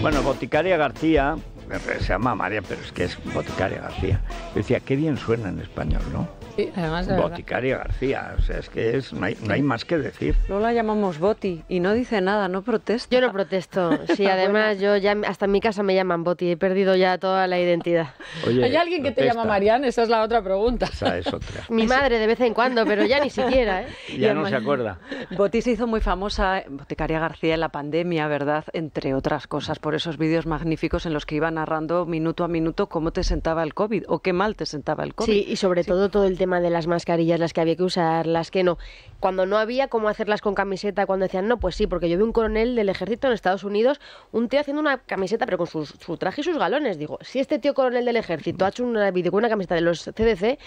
Bueno, Boticaria García, se llama María, pero es que es Boticaria García. Decía, qué bien suena en español, ¿no? Sí, además de Boticaria García, o sea, es que es, no hay más que decir. No la llamamos Boti y no dice nada, no protesta. Yo no protesto, sí, además yo ya hasta en mi casa me llaman Boti, he perdido ya toda la identidad. Oye, ¿hay alguien que te llama Marianne? Esa es la otra pregunta. Esa es otra. Mi madre de vez en cuando, pero ya ni siquiera, ¿eh? Ya no se acuerda. Boti se hizo muy famosa, Boticaria García, en la pandemia, ¿verdad? Entre otras cosas, por esos vídeos magníficos en los que iba narrando minuto a minuto cómo te sentaba el COVID o qué mal te sentaba el COVID. Sí, y sobre todo todo el tema de las mascarillas, las que había que usar, las que no. Cuando no había, cómo hacerlas con camiseta, cuando decían, no, pues sí, porque yo vi un coronel del ejército en Estados Unidos, un tío haciendo una camiseta, pero con su traje y sus galones. Digo, si este tío coronel del ejército ha hecho una video con una camiseta de los CDC,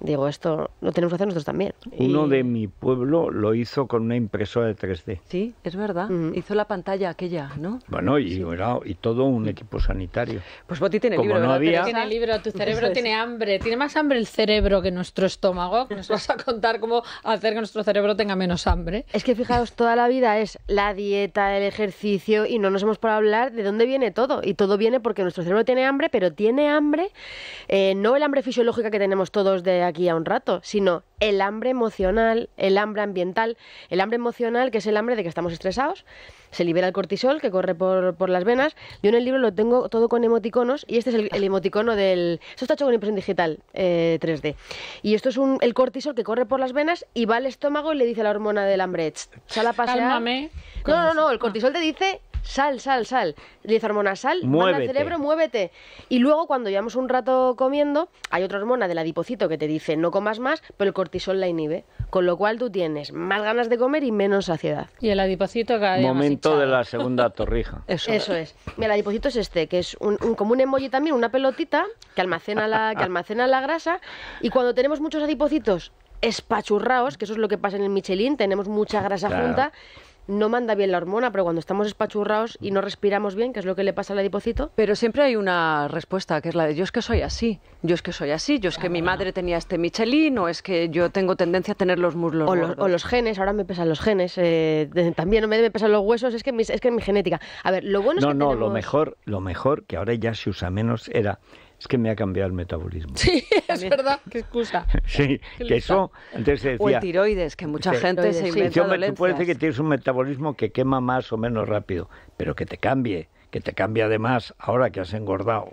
digo, esto lo tenemos que hacer nosotros también. Uno de mi pueblo lo hizo con una impresora de 3D. Sí, es verdad. Hizo la pantalla aquella, ¿no? Bueno, y todo un equipo sanitario. Pues Boti tiene libro, ¿no? Tiene libro, tu cerebro tiene hambre. Tiene más hambre el cerebro que nuestro estómago. Nos vas a contar cómo hacer que nuestro cerebro tenga menos hambre. Es que fijaos, toda la vida es la dieta, el ejercicio, y no nos hemos por hablar de dónde viene todo. Y todo viene porque nuestro cerebro tiene hambre, pero tiene hambre, no el hambre fisiológica que tenemos todos de aquí a un rato, sino el hambre emocional, el hambre ambiental. El hambre emocional, que es el hambre de que estamos estresados, se libera el cortisol que corre por las venas. Yo en el libro lo tengo todo con emoticonos, y este es el emoticono del... Esto está hecho con impresión digital 3D. Y esto es el cortisol que corre por las venas y va al estómago y le dice a la hormona del hambre, sal a pasear. Cálmame. No, el cortisol te dice... Sal. Dice hormona sal, manda al cerebro, muévete. Y luego cuando llevamos un rato comiendo, hay otra hormona del adipocito que te dice no comas más, pero el cortisol la inhibe. Con lo cual tú tienes más ganas de comer y menos saciedad. Y el adipocito cada día momento de la segunda torrija. Eso es. El adipocito es este, que es como un emoji también, una pelotita que almacena la grasa. Y cuando tenemos muchos adipocitos espachurraos, que eso es lo que pasa en el Michelin, tenemos mucha grasa junta. No manda bien la hormona, pero cuando estamos espachurrados y no respiramos bien, que es lo que le pasa al adipocito... Pero siempre hay una respuesta, que es la de yo es que soy así, yo es que mi madre tenía este Michelin, o es que yo tengo tendencia a tener los muslos gordos. O los genes, ahora me pesan los genes, también me pesan los huesos, es que mi genética... A ver, lo bueno es que tenemos... lo mejor, que ahora ya se usa menos, era... Es que me ha cambiado el metabolismo. Sí, es verdad, qué excusa. Sí, que eso... Antes decía, o el tiroides, que mucha gente se inventa dolencias. Tú puedes decir que tienes un metabolismo que quema más o menos rápido, pero que te cambie además ahora que has engordado.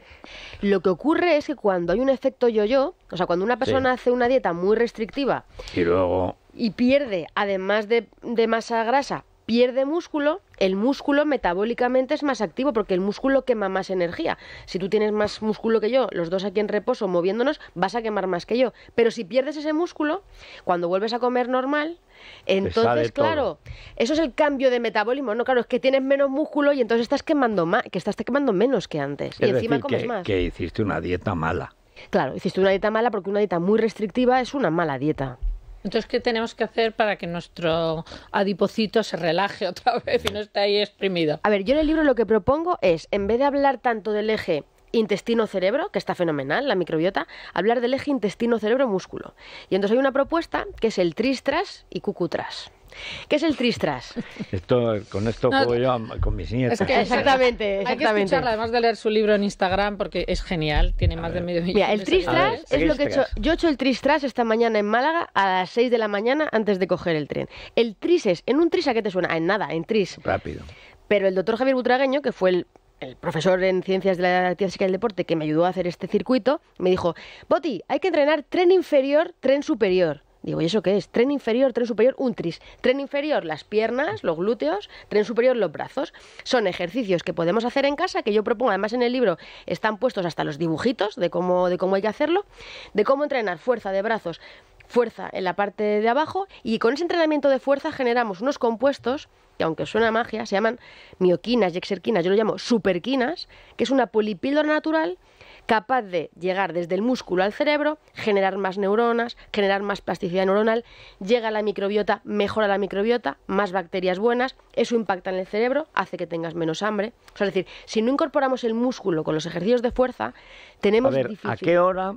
Lo que ocurre es que cuando hay un efecto yo-yo, o sea, cuando una persona hace una dieta muy restrictiva y luego pierde, además de masa grasa, pierde músculo, el músculo metabólicamente es más activo porque el músculo quema más energía. Si tú tienes más músculo que yo, los dos aquí en reposo moviéndonos, vas a quemar más que yo. Pero si pierdes ese músculo, cuando vuelves a comer normal, entonces, claro, eso es el cambio de metabolismo. No, claro, es que tienes menos músculo y entonces estás quemando menos que antes. Es decir, y encima comes más. Que hiciste una dieta mala. Claro, hiciste una dieta mala porque una dieta muy restrictiva es una mala dieta. Entonces, ¿qué tenemos que hacer para que nuestro adipocito se relaje otra vez y no esté ahí exprimido? A ver, yo en el libro lo que propongo es, en vez de hablar tanto del eje intestino-cerebro, que está fenomenal, la microbiota, hablar del eje intestino-cerebro-músculo. Y entonces hay una propuesta que es el tristras y cucutras. ¿Qué es el tristras? Con esto juego yo con mis nietos. Es que exactamente. Hay que escucharla, además de leer su libro en Instagram, porque es genial, tiene más de medio millón. Mira, el tristras es lo que he hecho. Yo he hecho el tristras esta mañana en Málaga a las 6 de la mañana antes de coger el tren. El tris es, ¿en un tris a qué te suena? En nada, en tris. Rápido. Pero el doctor Javier Butragueño, que fue el profesor en Ciencias de la Actividad Física y el Deporte que me ayudó a hacer este circuito, me dijo, Boti, hay que entrenar tren inferior, tren superior. Digo, ¿y eso qué es? Tren inferior, tren superior, un tris. Tren inferior, las piernas, los glúteos, tren superior, los brazos. Son ejercicios que podemos hacer en casa, que yo propongo, además en el libro están puestos hasta los dibujitos de cómo hay que hacerlo, de cómo entrenar fuerza de brazos, fuerza en la parte de abajo, y con ese entrenamiento de fuerza generamos unos compuestos, que aunque suena magia, se llaman mioquinas y exerquinas, yo lo llamo superquinas, que es una polipíldora natural, capaz de llegar desde el músculo al cerebro, generar más neuronas, generar más plasticidad neuronal, llega a la microbiota, mejora la microbiota, más bacterias buenas, eso impacta en el cerebro, hace que tengas menos hambre. O sea, es decir, si no incorporamos el músculo con los ejercicios de fuerza, tenemos difícil. A ver, ¿a qué hora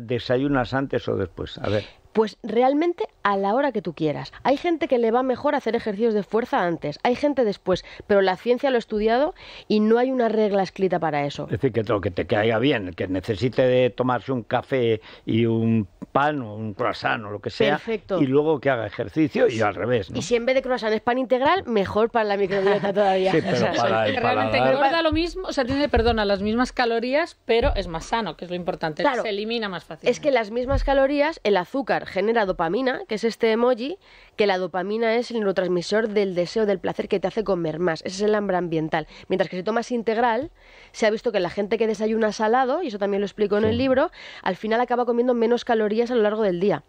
desayunas antes o después? A ver. Pues realmente a la hora que tú quieras. Hay gente que le va mejor hacer ejercicios de fuerza antes, hay gente después, pero la ciencia lo ha estudiado y no hay una regla escrita para eso. Es decir, que lo que te caiga bien, el que necesite de tomarse un café y un pan o un croissant o lo que sea, perfecto, y luego que haga ejercicio y al revés, ¿no? Y si en vez de croissant es pan integral, mejor para la microbiota todavía. Sí, pero para el paladar... Realmente engorda lo mismo, o sea, tiene, perdona, las mismas calorías, pero es más sano, que es lo importante, claro, se elimina más fácilmente. Es que las mismas calorías, el azúcar genera dopamina, que es este emoji, que la dopamina es el neurotransmisor del deseo, del placer, que te hace comer más. Ese es el hambre ambiental. Mientras que si tomas integral, se ha visto que la gente que desayuna salado, y eso también lo explico en el libro, al final acaba comiendo menos calorías a lo largo del día.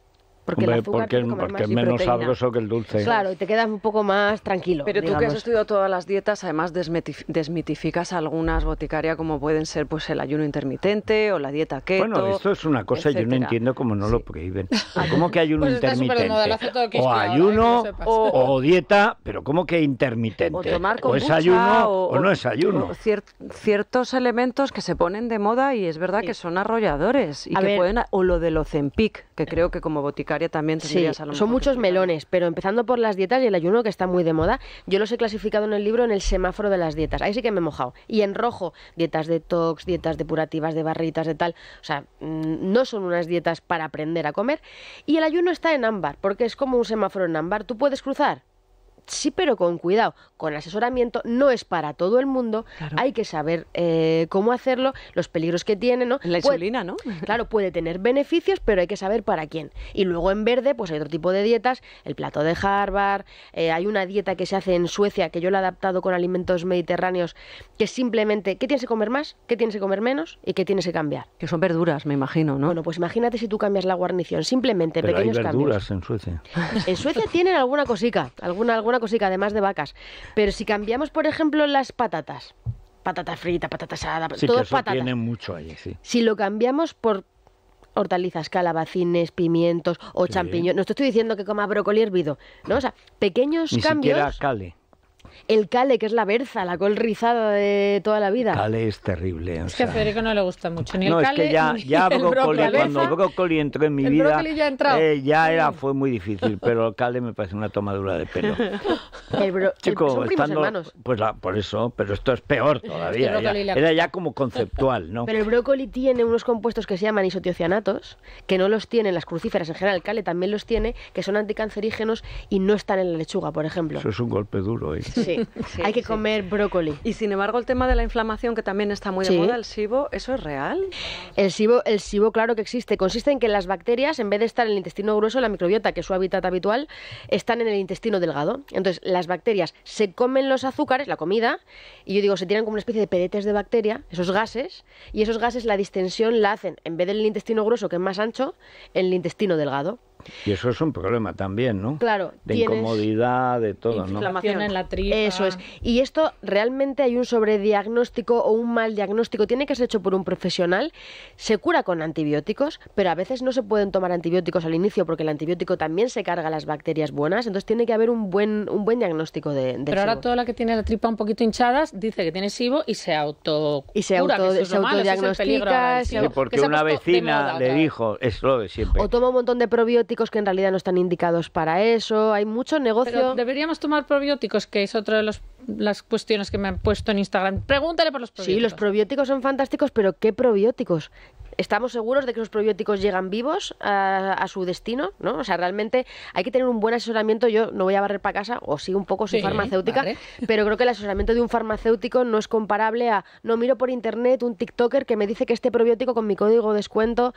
Porque, porque es menos sabroso que el dulce. Claro, y te quedas un poco más tranquilo. Pero digamos, tú que has estudiado todas las dietas, además desmitificas algunas, Boticaria, como pueden ser pues el ayuno intermitente o la dieta keto. Bueno, esto es una cosa, etcétera. Yo no entiendo cómo no lo prohíben. ¿Cómo que ayuno intermitente? O ayuno o dieta, pero ¿cómo que intermitente? O tomar kombucha, o es ayuno o no es ayuno. Ciertos elementos que se ponen de moda y es verdad, sí, que son arrolladores. Y que pueden, o lo del Ozempic, que creo que como Boticaria también tendrías, sí, a lo mejor son muchos melones, pero empezando por las dietas y el ayuno, que está muy de moda. Yo los he clasificado en el libro en el semáforo de las dietas. Ahí sí que me he mojado. Y en rojo, dietas detox, dietas depurativas, de barritas, de tal. O sea, no son unas dietas para aprender a comer. Y el ayuno está en ámbar, porque es como un semáforo en ámbar. ¿Tú puedes cruzar? Sí, pero con cuidado, con asesoramiento, no es para todo el mundo, claro, hay que saber cómo hacerlo, los peligros que tiene, ¿no? La insulina, ¿no? Claro, puede tener beneficios, pero hay que saber para quién. Y luego en verde, pues hay otro tipo de dietas, el plato de Harvard, hay una dieta que se hace en Suecia, que yo la he adaptado con alimentos mediterráneos, que simplemente, ¿qué tienes que comer más? ¿Qué tienes que comer menos? ¿Y qué tienes que cambiar? Que son verduras, me imagino, ¿no? Bueno, pues imagínate si tú cambias la guarnición, simplemente pero pequeños cambios. Hay verduras cambios. En Suecia. En Suecia tienen alguna cosica, alguna cosica, además de vacas. Pero si cambiamos, por ejemplo, las patatas, patata frita, patata asada, sí, todo patata. Tiene mucho ahí, sí. Si lo cambiamos por hortalizas, calabacines, pimientos o sí, champiñones. No te estoy diciendo que coma brócoli hervido, ¿no? O sea, pequeños ni cambios. Siquiera cale. El cale, que es la berza, la col rizada de toda la vida. El cale es terrible. Es que a Federico no le gusta mucho ni el cale. No, es que ya brócoli, cuando brócoli entró en mi vida, fue muy difícil, pero el cale me parece una tomadura de pelo. Son primos hermanos. Pues por eso, pero esto es peor todavía. Era ya como conceptual, ¿no? Pero el brócoli tiene unos compuestos que se llaman isotiocianatos, que no los tienen las crucíferas en general, el cale también los tiene, que son anticancerígenos y no están en la lechuga, por ejemplo. Eso es un golpe duro, ¿eh? Sí, sí, hay que comer brócoli. Y sin embargo el tema de la inflamación, que también está muy de moda, el SIBO, ¿eso es real? El SIBO claro que existe. Consiste en que las bacterias, en vez de estar en el intestino grueso, la microbiota, que es su hábitat habitual, están en el intestino delgado. Entonces las bacterias se comen los azúcares, la comida, y yo digo, se tiran como una especie de pedetes de bacteria, esos gases, y esos gases la distensión la hacen, en vez del intestino grueso, que es más ancho, en el intestino delgado. Y eso es un problema también, ¿no? Claro. De incomodidad, de todo, ¿no? Inflamación en la tripa. Eso es. Y esto realmente hay un sobrediagnóstico o un mal diagnóstico. Tiene que ser hecho por un profesional. Se cura con antibióticos, pero a veces no se pueden tomar antibióticos al inicio porque el antibiótico también se carga las bacterias buenas. Entonces tiene que haber un buen diagnóstico de SIBO. Pero ahora toda la que tiene la tripa un poquito hinchada dice que tiene SIBO y se autocura. Y se autodiagnostica. Sí, porque una vecina le dijo, es lo de siempre. O toma un montón de probióticos que en realidad no están indicados para eso. Hay mucho negocio. Pero deberíamos tomar probióticos, que es otra de las cuestiones que me han puesto en Instagram. Pregúntale por los probióticos. Sí, los probióticos son fantásticos, pero ¿qué probióticos? ¿Estamos seguros de que los probióticos llegan vivos a su destino, ¿no? O sea, realmente hay que tener un buen asesoramiento. Yo no voy a barrer para casa, o sí un poco, soy farmacéutica, vale, pero creo que el asesoramiento de un farmacéutico no es comparable a, no, miro por internet un tiktoker que me dice que este probiótico con mi código de descuento,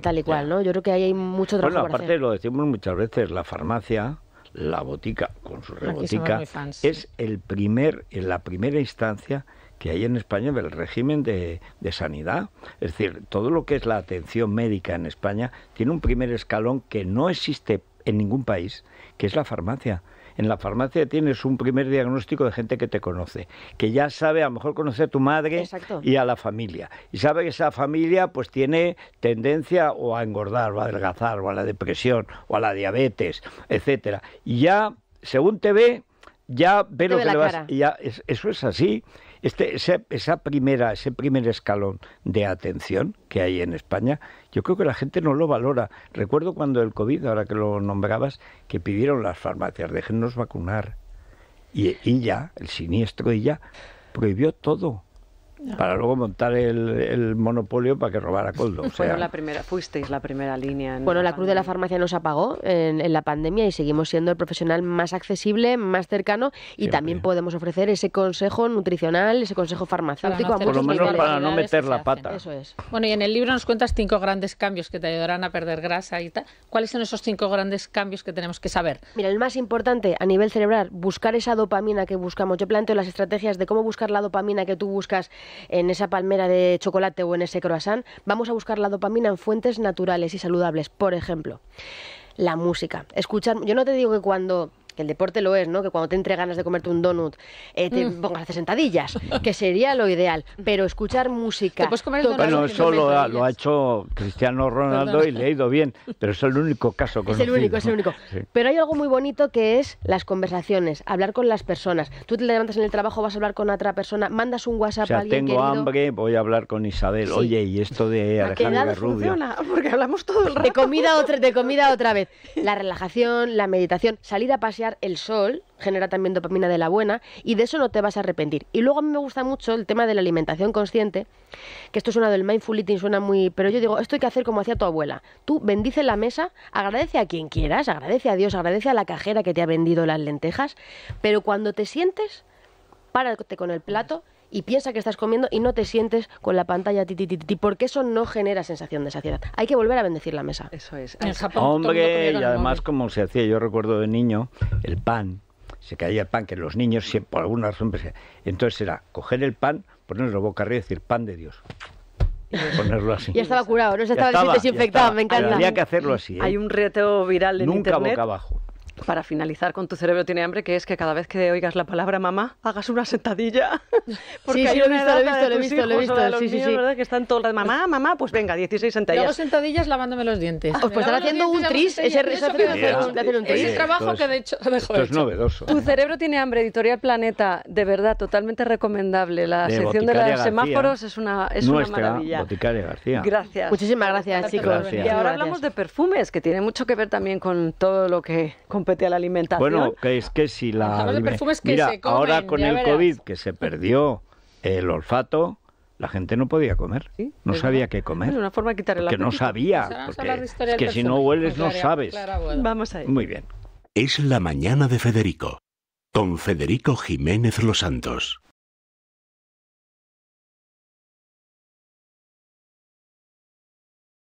tal y cual, ¿no? Yo creo que ahí hay mucho trabajo para hacer. Bueno, aparte lo decimos muchas veces, la farmacia, la botica, con su rebotica, es la primera instancia que hay en España del régimen de sanidad. Es decir, todo lo que es la atención médica en España tiene un primer escalón que no existe en ningún país, que es la farmacia. En la farmacia tienes un primer diagnóstico de gente que te conoce, que ya sabe, a lo mejor conoce a tu madre, exacto, y a la familia. Y sabe que esa familia pues tiene tendencia o a engordar, o a adelgazar, o a la depresión, o a la diabetes, etcétera. Y ya, según te ve, ya ve lo que le vas... Y ya, eso es así. Ese primer escalón de atención que hay en España, yo creo que la gente no lo valora. Recuerdo cuando el COVID, ahora que lo nombrabas, que pidieron las farmacias, déjennos vacunar. Y ya, el siniestro y ya, prohibió todo. No. Para luego montar el monopolio para que robara Coldo. Fuisteis la primera línea. Bueno, la Cruz de la Farmacia nos apagó en la pandemia y seguimos siendo el profesional más accesible, más cercano, y siempre también podemos ofrecer ese consejo nutricional, ese consejo farmacéutico. No, por lo menos para no meter la pata. Eso es. Bueno, y en el libro nos cuentas 5 grandes cambios que te ayudarán a perder grasa y tal. ¿Cuáles son esos 5 grandes cambios que tenemos que saber? Mira, el más importante a nivel cerebral, buscar esa dopamina que buscamos. Yo planteo las estrategias de cómo buscar la dopamina que tú buscas en esa palmera de chocolate o en ese croissant. Vamos a buscar la dopamina en fuentes naturales y saludables. Por ejemplo, la música. Escuchar. Yo no te digo que cuando... que el deporte lo es, ¿no? Que cuando te entre ganas de comerte un donut te pongas a hacer sentadillas, que sería lo ideal, pero escuchar música... Bueno, eso lo ha hecho Cristiano Ronaldo y le ha ido bien, pero es el único caso conocido. Es el único. Sí. Pero hay algo muy bonito que es las conversaciones, hablar con las personas. Tú te levantas en el trabajo, vas a hablar con otra persona, mandas un WhatsApp a alguien querido... tengo hambre, voy a hablar con Isabel. Sí. Oye, y esto de Alejandro Rubio... funciona, porque hablamos todo el rato. De comida otra vez. La relajación, la meditación, salir a pasear. El sol genera también dopamina de la buena y de eso no te vas a arrepentir. Y luego a mí me gusta mucho el tema de la alimentación consciente, que esto suena del mindful eating, suena muy... pero yo digo, esto hay que hacer como hacía tu abuela. Tú bendice la mesa, agradece a quien quieras, agradece a Dios, agradece a la cajera que te ha vendido las lentejas, pero cuando te sientes, párate con el plato y piensa que estás comiendo y no te sientes con la pantalla porque eso no genera sensación de saciedad. Hay que volver a bendecir la mesa. Eso es. En Japón, hombre, y además como se hacía, yo recuerdo de niño, el pan, se caía el pan, que los niños siempre, por alguna razón, entonces era coger el pan, ponerlo boca arriba y decir, pan de Dios. Ponerlo así. Ya estaba curado, no se estaba desinfectado, me encanta. Había que hacerlo así, ¿eh? Hay un reto viral en Internet. Nunca boca abajo. Para finalizar con Tu cerebro tiene hambre, que es que cada vez que oigas la palabra mamá, hagas una sentadilla. Porque sí, lo he visto. Sí. ¿Verdad? Que están todos mamá, pues venga, 16 sentadillas. Luego sentadillas lavándome los dientes. Pues están haciendo un tris, ese trabajo que de hecho mejor hecho. Es novedoso. Tu cerebro tiene hambre, editorial Planeta, de verdad, totalmente recomendable. La sección de los semáforos es una maravilla. Boticaria García. Gracias. Muchísimas gracias, chicos. Y ahora hablamos de perfumes, que tiene mucho que ver también con todo lo que... a la alimentación. Bueno, que es que si la... mira, se comen, ahora con el COVID, que se perdió el olfato, la gente no podía comer. ¿Sí? No sabía qué comer. Es una forma de quitar el apetito. Que no sabía. Es que si no hueles, no sabes. Claro. Vamos a ir. Muy bien. Es la mañana de Federico, con Federico Jiménez Losantos.